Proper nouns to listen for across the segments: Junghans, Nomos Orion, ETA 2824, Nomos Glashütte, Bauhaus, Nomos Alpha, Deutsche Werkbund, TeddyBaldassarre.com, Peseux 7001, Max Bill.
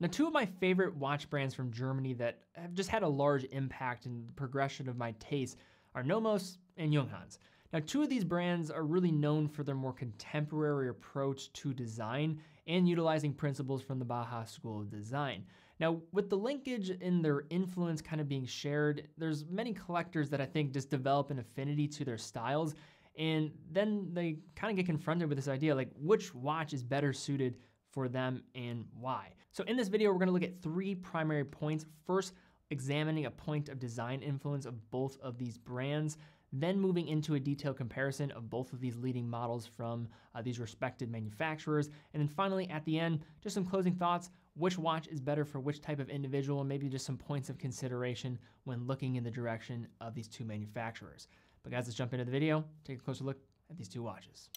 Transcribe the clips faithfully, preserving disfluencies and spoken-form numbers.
Now, two of my favorite watch brands from Germany that have just had a large impact in the progression of my taste are Nomos and Junghans. Now, two of these brands are really known for their more contemporary approach to design and utilizing principles from the Bauhaus School of Design. Now, with the linkage in their influence kind of being shared, there's many collectors that I think just develop an affinity to their styles, and then they kind of get confronted with this idea, like which watch is better suited for them and why. So in this video, we're gonna look at three primary points. First, examining a point of design influence of both of these brands, then moving into a detailed comparison of both of these leading models from uh, these respected manufacturers. And then finally, at the end, just some closing thoughts, which watch is better for which type of individual, and maybe just some points of consideration when looking in the direction of these two manufacturers. But guys, let's jump into the video, take a closer look at these two watches.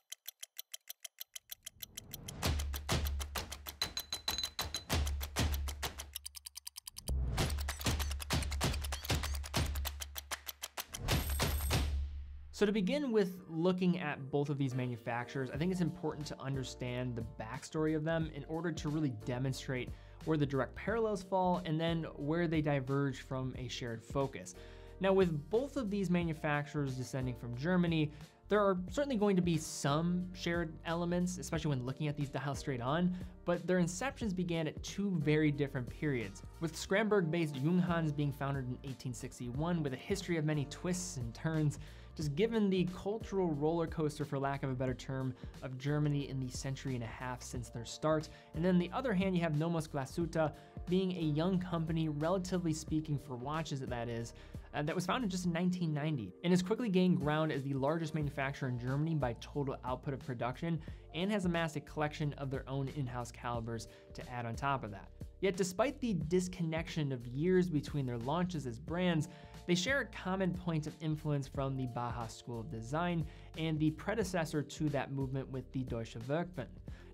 So to begin with looking at both of these manufacturers, I think it's important to understand the backstory of them in order to really demonstrate where the direct parallels fall and then where they diverge from a shared focus. Now, with both of these manufacturers descending from Germany, there are certainly going to be some shared elements, especially when looking at these dials straight on, but their inceptions began at two very different periods, with Scramberg-based Junghans being founded in eighteen sixty-one with a history of many twists and turns, just given the cultural roller coaster, for lack of a better term, of Germany in the century and a half since their start. And then on the other hand, you have Nomos Glashütte being a young company, relatively speaking for watches that is, uh, that was founded just in nineteen ninety and has quickly gained ground as the largest manufacturer in Germany by total output of production, and has amassed a collection of their own in-house calibers to add on top of that. Yet despite the disconnection of years between their launches as brands, they share a common point of influence from the Bauhaus School of Design and the predecessor to that movement with the Deutsche Werkbund.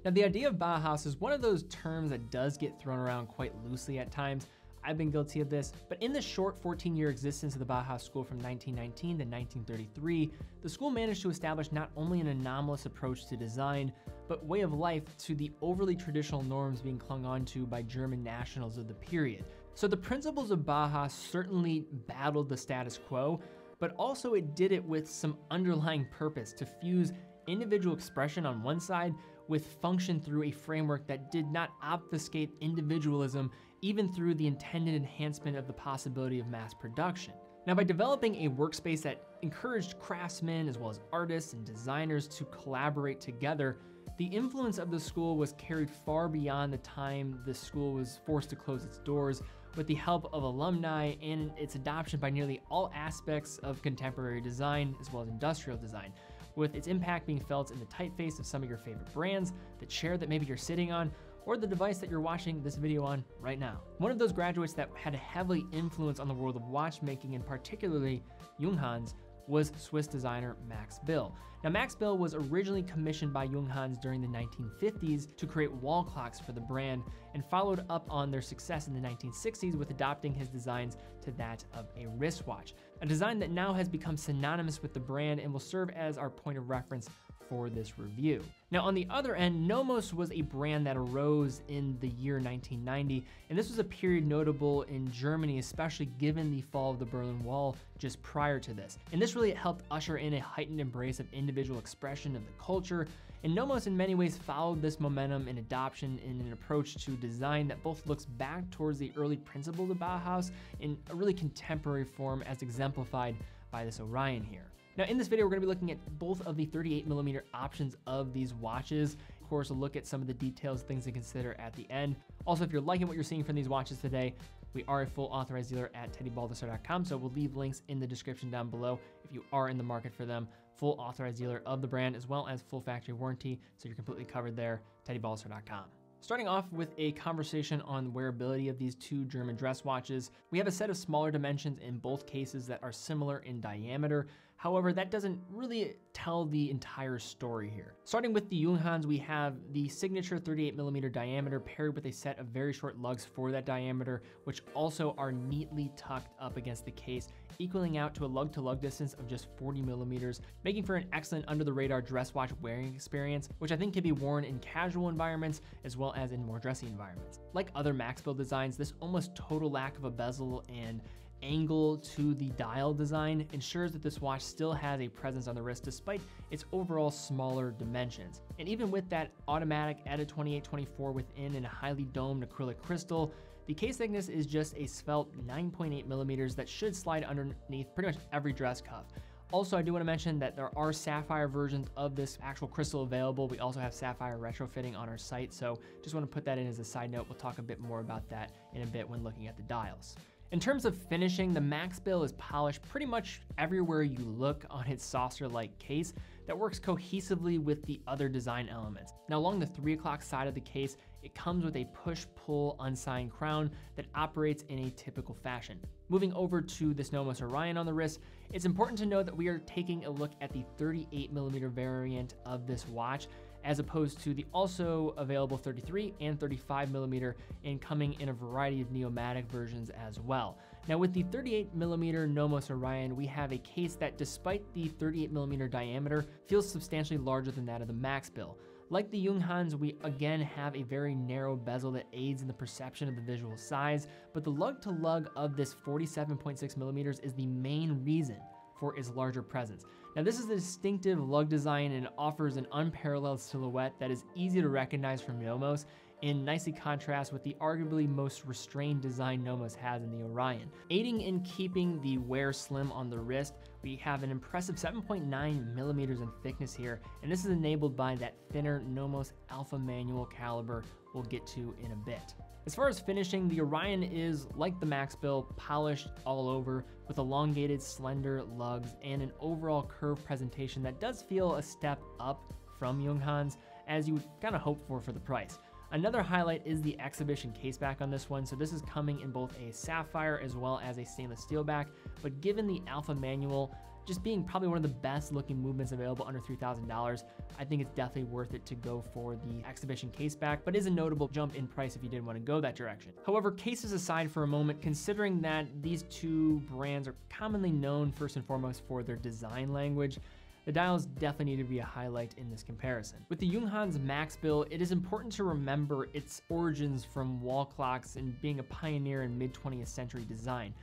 Now, the idea of Bauhaus is one of those terms that does get thrown around quite loosely at times. I've been guilty of this, but in the short fourteen year existence of the Bauhaus School from nineteen nineteen to nineteen thirty-three, the school managed to establish not only an anomalous approach to design, but way of life to the overly traditional norms being clung onto by German nationals of the period. So the principles of Bauhaus certainly battled the status quo, but also it did it with some underlying purpose to fuse individual expression on one side with function through a framework that did not obfuscate individualism, even through the intended enhancement of the possibility of mass production. Now, by developing a workspace that encouraged craftsmen as well as artists and designers to collaborate together, the influence of the school was carried far beyond the time the school was forced to close its doors, with the help of alumni and its adoption by nearly all aspects of contemporary design as well as industrial design, with its impact being felt in the typeface of some of your favorite brands, the chair that maybe you're sitting on, or the device that you're watching this video on right now. One of those graduates that had a heavy influence on the world of watchmaking, and particularly Junghans, was Swiss designer Max Bill. Now, Max Bill was originally commissioned by Junghans during the nineteen fifties to create wall clocks for the brand, and followed up on their success in the nineteen sixties with adopting his designs to that of a wristwatch, a design that now has become synonymous with the brand and will serve as our point of reference for this review. Now, on the other end, Nomos was a brand that arose in the year nineteen ninety, and this was a period notable in Germany, especially given the fall of the Berlin Wall just prior to this. And this really helped usher in a heightened embrace of individual expression of the culture, and Nomos in many ways followed this momentum in adoption in an approach to design that both looks back towards the early principles of Bauhaus in a really contemporary form, as exemplified by this Orion here. Now, in this video, we're gonna be looking at both of the thirty-eight millimeter options of these watches. Of course, we'll look at some of the details, things to consider at the end. Also, if you're liking what you're seeing from these watches today, we are a full authorized dealer at Teddy Baldassarre dot com, so we'll leave links in the description down below if you are in the market for them. Full authorized dealer of the brand, as well as full factory warranty, so you're completely covered there, Teddy Baldassarre dot com. Starting off with a conversation on wearability of these two German dress watches, we have a set of smaller dimensions in both cases that are similar in diameter. However, that doesn't really tell the entire story here. Starting with the Junghans, we have the signature thirty-eight millimeter diameter paired with a set of very short lugs for that diameter, which also are neatly tucked up against the case, equaling out to a lug-to-lug distance of just forty millimeters, making for an excellent under-the-radar dress watch wearing experience, which I think can be worn in casual environments as well as in more dressy environments. Like other Max Bill designs, this almost total lack of a bezel and angle to the dial design ensures that this watch still has a presence on the wrist despite its overall smaller dimensions. And even with that automatic E T A twenty-eight twenty-four within and a highly domed acrylic crystal, the case thickness is just a svelte nine point eight millimeters that should slide underneath pretty much every dress cuff. Also, I do want to mention that there are sapphire versions of this actual crystal available. We also have sapphire retrofitting on our site, so just want to put that in as a side note. We'll talk a bit more about that in a bit when looking at the dials. In terms of finishing, the Max Bill is polished pretty much everywhere you look on its saucer-like case that works cohesively with the other design elements. Now, along the three o'clock side of the case, it comes with a push-pull unsigned crown that operates in a typical fashion. Moving over to this Nomos Orion on the wrist, it's important to note that we are taking a look at the thirty-eight millimeter variant of this watch, as opposed to the also available thirty-three and thirty-five millimeter, and coming in a variety of neomatic versions as well. Now, with the thirty-eight millimeter Nomos Orion, we have a case that, despite the thirty-eight millimeter diameter, feels substantially larger than that of the Max Bill. Like the Junghans, we again have a very narrow bezel that aids in the perception of the visual size, but the lug-to-lug of this forty-seven point six millimeters is the main reason for its larger presence. Now, this is a distinctive lug design and offers an unparalleled silhouette that is easy to recognize from Nomos, in nicely contrast with the arguably most restrained design Nomos has in the Orion. Aiding in keeping the wear slim on the wrist, we have an impressive seven point nine millimeters in thickness here, and this is enabled by that thinner Nomos Alpha manual caliber we'll get to in a bit. As far as finishing, the Orion is, like the Max Bill, polished all over with elongated, slender lugs and an overall curved presentation that does feel a step up from Junghans, as you would kind of hope for for the price. Another highlight is the exhibition case back on this one. So this is coming in both a sapphire as well as a stainless steel back, but given the Alpha manual just being probably one of the best looking movements available under three thousand dollars, I think it's definitely worth it to go for the exhibition case back, but is a notable jump in price if you did want to go that direction. However, cases aside for a moment, considering that these two brands are commonly known first and foremost for their design language, the dials definitely need to be a highlight in this comparison. With the Junghans Max Bill, it is important to remember its origins from wall clocks and being a pioneer in mid twentieth century design.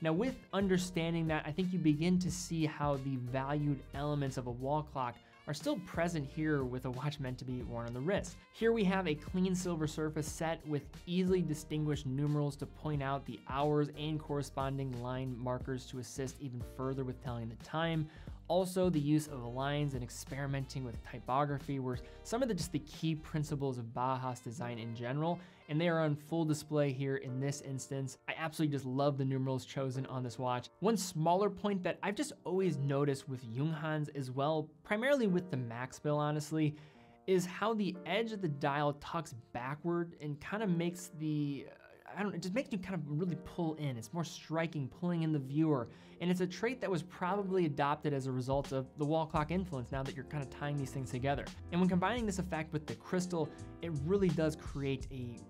Now, with understanding that, I think you begin to see how the valued elements of a wall clock are still present here with a watch meant to be worn on the wrist. Here we have a clean silver surface set with easily distinguished numerals to point out the hours and corresponding line markers to assist even further with telling the time. Also, the use of lines and experimenting with typography were some of the just the key principles of Bauhaus design in general, and they are on full display here in this instance. I absolutely just love the numerals chosen on this watch. One smaller point that I've just always noticed with Junghans as well, primarily with the Max Bill honestly, is how the edge of the dial tucks backward and kind of makes the I don't know, it just makes you kind of really pull in. It's more striking, pulling in the viewer. And it's a trait that was probably adopted as a result of the wall clock influence, now that you're kind of tying these things together. And when combining this effect with the crystal, it really does create a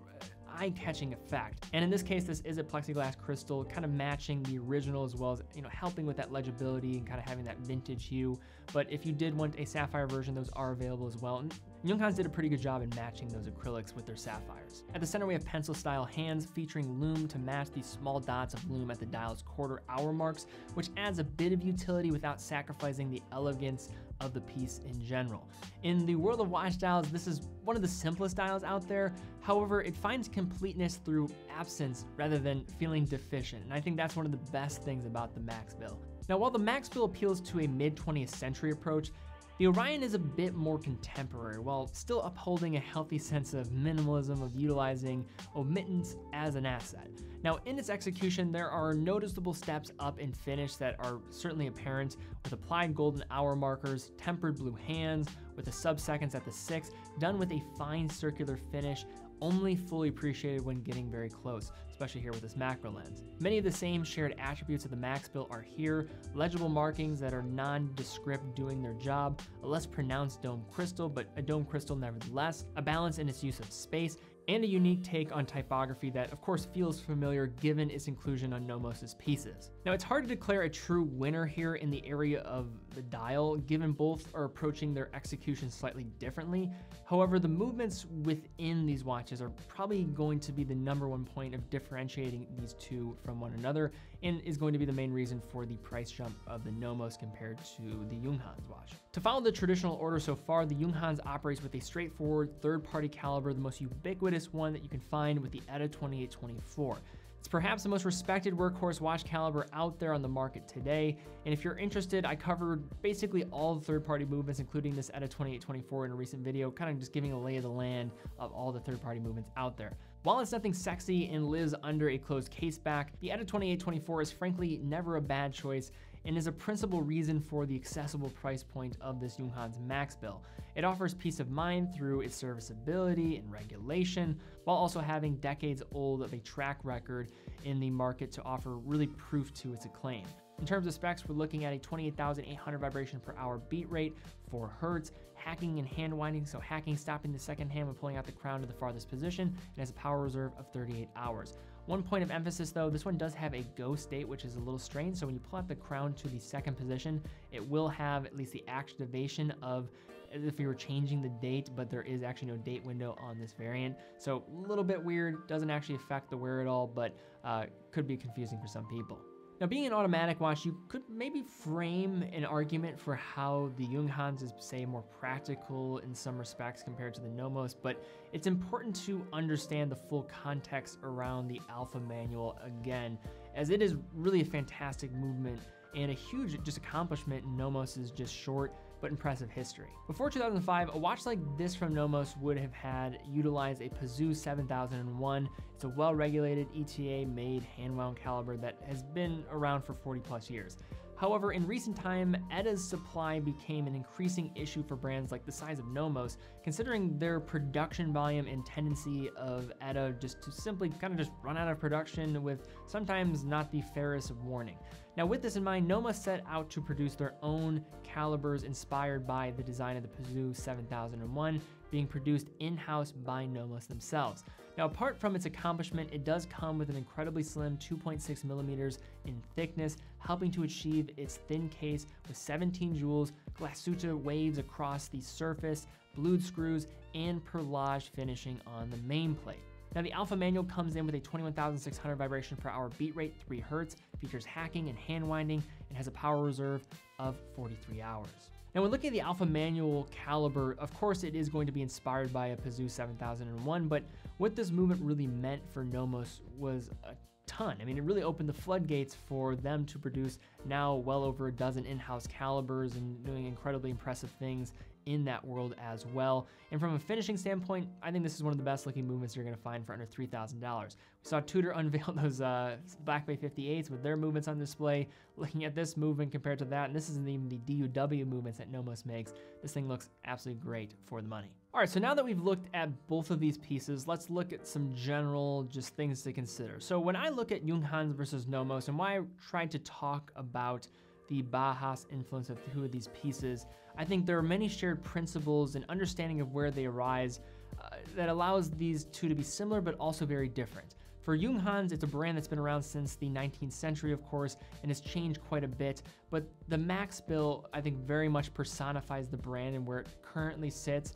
eye-catching effect. And in this case, this is a plexiglass crystal, kind of matching the original as well as, you know, helping with that legibility and kind of having that vintage hue. But if you did want a sapphire version, those are available as well. And Junghans did a pretty good job in matching those acrylics with their sapphires. At the center, we have pencil-style hands featuring lume to match the small dots of lume at the dial's quarter-hour marks, which adds a bit of utility without sacrificing the elegance of the piece in general. In the world of watch dials, this is one of the simplest dials out there. However, it finds completeness through absence rather than feeling deficient, and I think that's one of the best things about the Max Bill. Now, while the Max Bill appeals to a mid twentieth century approach, the Orion is a bit more contemporary, while still upholding a healthy sense of minimalism of utilizing omittance as an asset. Now, in its execution, there are noticeable steps up in finish that are certainly apparent, with applied golden hour markers, tempered blue hands, with the sub-seconds at the six, done with a fine circular finish, only fully appreciated when getting very close, especially here with this macro lens. Many of the same shared attributes of the Max Bill are here, legible markings that are nondescript doing their job, a less pronounced dome crystal, but a dome crystal nevertheless, a balance in its use of space, and a unique take on typography that of course feels familiar given its inclusion on Nomos's pieces. Now it's hard to declare a true winner here in the area of the dial, given both are approaching their execution slightly differently. However, the movements within these watches are probably going to be the number one point of differentiating these two from one another, and is going to be the main reason for the price jump of the Nomos compared to the Junghans watch. To follow the traditional order so far, the Junghans operates with a straightforward third-party caliber, the most ubiquitous one that you can find with the E T A twenty-eight twenty-four. It's perhaps the most respected workhorse watch caliber out there on the market today. And if you're interested, I covered basically all the third-party movements, including this E T A twenty-eight twenty-four in a recent video, kind of just giving a lay of the land of all the third-party movements out there. While it's nothing sexy and lives under a closed case back, the E T A twenty-eight twenty-four is frankly never a bad choice and is a principal reason for the accessible price point of this Junghans Max Bill. It offers peace of mind through its serviceability and regulation, while also having decades old of a track record in the market to offer really proof to its acclaim. In terms of specs, we're looking at a twenty-eight thousand eight hundred vibration per hour beat rate, four hertz, hacking and hand winding, so hacking stopping the second hand when pulling out the crown to the farthest position, and has a power reserve of thirty-eight hours. One point of emphasis though, this one does have a go state, which is a little strange, so when you pull out the crown to the second position, it will have at least the activation of as if you were changing the date, but there is actually no date window on this variant. So a little bit weird, doesn't actually affect the wear at all, but uh, could be confusing for some people. Now, being an automatic watch, you could maybe frame an argument for how the Junghans is, say, more practical in some respects compared to the Nomos, but it's important to understand the full context around the Alpha manual again, as it is really a fantastic movement and a huge just accomplishment in Nomos's just short but impressive history. Before two thousand five, a watch like this from Nomos would have had utilized a Peseux seven thousand one. It's a well-regulated E T A-made hand-wound caliber that has been around for forty plus years. However, in recent time, E T A's supply became an increasing issue for brands like the size of Nomos, considering their production volume and tendency of E T A just to simply kind of just run out of production with sometimes not the fairest of warning. Now, with this in mind, Nomos set out to produce their own calibers inspired by the design of the Peseux seven thousand one, being produced in-house by Nomos themselves. Now, apart from its accomplishment, it does come with an incredibly slim two point six millimeters in thickness, helping to achieve its thin case with seventeen jewels, Glashütte waves across the surface, blued screws, and perlage finishing on the main plate. Now, the Alpha manual comes in with a twenty-one thousand six hundred vibration per hour beat rate, three hertz, features hacking and hand winding, and has a power reserve of forty-three hours. Now, when looking at the Alpha manual caliber, of course it is going to be inspired by a Peseux seven thousand one, but what this movement really meant for Nomos was a ton. I mean, it really opened the floodgates for them to produce now well over a dozen in-house calibers and doing incredibly impressive things in that world as well. And from a finishing standpoint, I think this is one of the best looking movements you're gonna find for under three thousand dollars. We saw Tudor unveil those uh, Black Bay fifty-eights with their movements on display. Looking at this movement compared to that, and this isn't even the D U W movements that Nomos makes, this thing looks absolutely great for the money. All right, so now that we've looked at both of these pieces, let's look at some general just things to consider. So when I look at Junghans versus Nomos and why I tried to talk about the Bauhaus influence of two of these pieces, I think there are many shared principles and understanding of where they arise uh, that allows these two to be similar but also very different. For Junghans, it's a brand that's been around since the nineteenth century, of course, and has changed quite a bit, but the Max Bill, I think, very much personifies the brand and where it currently sits,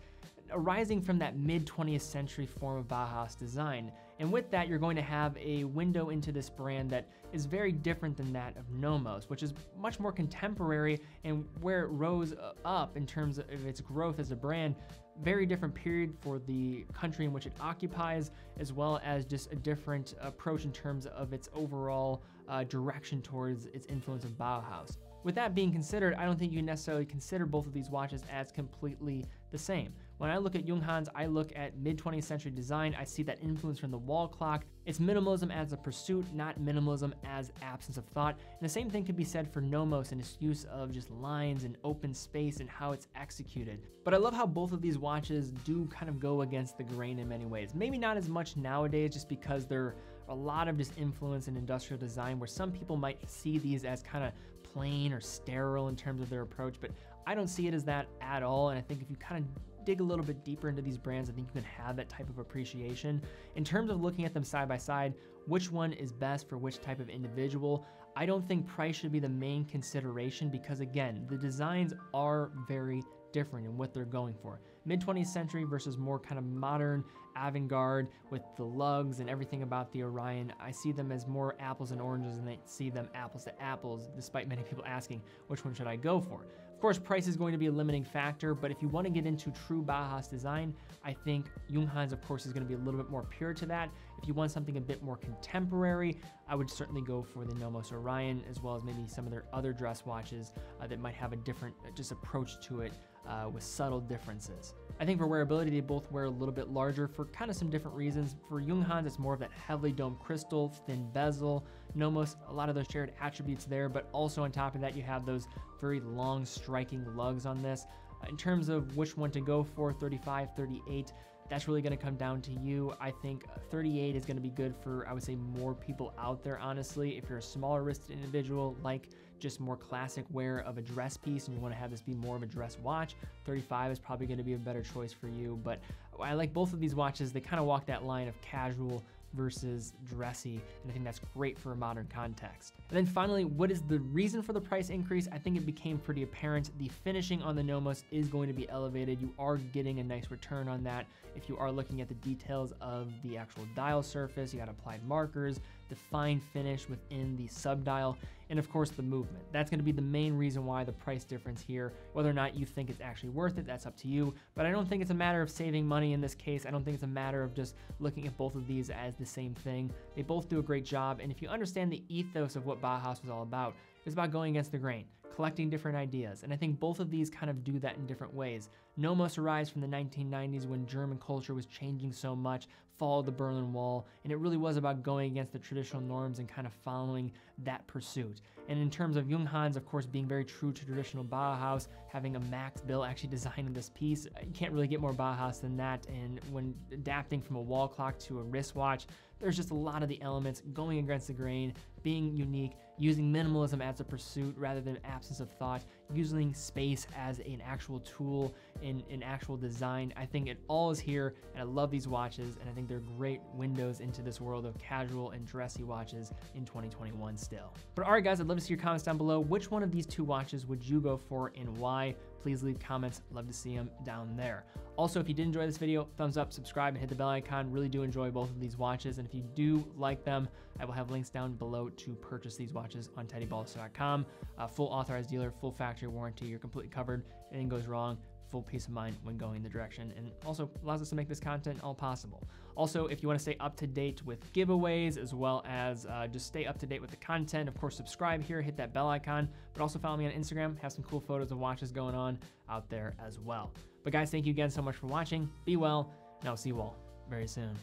arising from that mid twentieth century form of Bauhaus design. And with that, you're going to have a window into this brand that is very different than that of Nomos, which is much more contemporary and where it rose up in terms of its growth as a brand, very different period for the country in which it occupies, as well as just a different approach in terms of its overall uh, direction towards its influence of Bauhaus. With that being considered, I don't think you necessarily consider both of these watches as completely the same. When I look at Junghans, I look at mid twentieth century design. I see that influence from the wall clock. It's minimalism as a pursuit, not minimalism as absence of thought. And the same thing can be said for Nomos and its use of just lines and open space and how it's executed. But I love how both of these watches do kind of go against the grain in many ways. Maybe not as much nowadays, just because there are a lot of just influence in industrial design where some people might see these as kind of plain or sterile in terms of their approach, but I don't see it as that at all. And I think if you kind of dig a little bit deeper into these brands, I think you can have that type of appreciation. In terms of looking at them side by side, which one is best for which type of individual, I don't think price should be the main consideration, because again, the designs are very different in what they're going for. Mid twentieth century versus more kind of modern avant-garde with the lugs and everything about the Orion, I see them as more apples and oranges, and I see them apples to apples, despite many people asking, which one should I go for? Of course, price is going to be a limiting factor, but if you want to get into true Bauhaus design, I think Junghans, of course, is going to be a little bit more pure to that. If you want something a bit more contemporary, I would certainly go for the Nomos Orion, as well as maybe some of their other dress watches uh, that might have a different uh, just approach to it. Uh, with subtle differences. I think for wearability, they both wear a little bit larger for kind of some different reasons. For Junghans, it's more of that heavily domed crystal, thin bezel. Nomos, a lot of those shared attributes there, but also on top of that, you have those very long striking lugs on this. In terms of which one to go for, thirty-five, thirty-eight, that's really gonna come down to you. I think thirty-eight is gonna be good for, I would say, more people out there, honestly. If you're a smaller wristed individual, like just more classic wear of a dress piece and you wanna have this be more of a dress watch, thirty-five is probably gonna be a better choice for you. But I like both of these watches. They kind of walk that line of casual versus dressy, and I think that's great for a modern context. And then finally, what is the reason for the price increase? I think it became pretty apparent. The finishing on the Nomos is going to be elevated. You are getting a nice return on that. If you are looking at the details of the actual dial surface, you got applied markers, the fine finish within the subdial, and of course the movement. That's gonna be the main reason why the price difference here. Whether or not you think it's actually worth it, that's up to you, but I don't think it's a matter of saving money in this case. I don't think it's a matter of just looking at both of these as the same thing. They both do a great job, and if you understand the ethos of what Bauhaus was all about, it's about going against the grain, collecting different ideas, and I think both of these kind of do that in different ways. Nomos arises from the nineteen nineties when German culture was changing so much, followed the Berlin Wall, and it really was about going against the traditional norms and kind of following that pursuit. And in terms of Junghans, of course, being very true to traditional Bauhaus, having a Max Bill actually designing this piece, you can't really get more Bauhaus than that, and when adapting from a wall clock to a wristwatch, there's just a lot of the elements going against the grain, being unique, using minimalism as a pursuit rather than absence of thought, using space as an actual tool in an actual design. I think it all is here, and I love these watches, and I think they're great windows into this world of casual and dressy watches in twenty twenty-one still. But all right, guys, I'd love to see your comments down below. Which one of these two watches would you go for and why? Please leave comments. Love to see them down there. Also, if you did enjoy this video, thumbs up, subscribe, and hit the bell icon. Really do enjoy both of these watches, and if you do like them, I will have links down below to purchase these watches on Teddy Baldassarre dot com. Uh, full authorized dealer, full factory warranty, you're completely covered, anything goes wrong, full peace of mind when going in the direction, and also allows us to make this content all possible. Also, if you want to stay up to date with giveaways, as well as uh, just stay up to date with the content, of course, subscribe here, hit that bell icon, but also follow me on Instagram, have some cool photos of watches going on out there as well. But guys, thank you again so much for watching, be well, and I'll see you all very soon.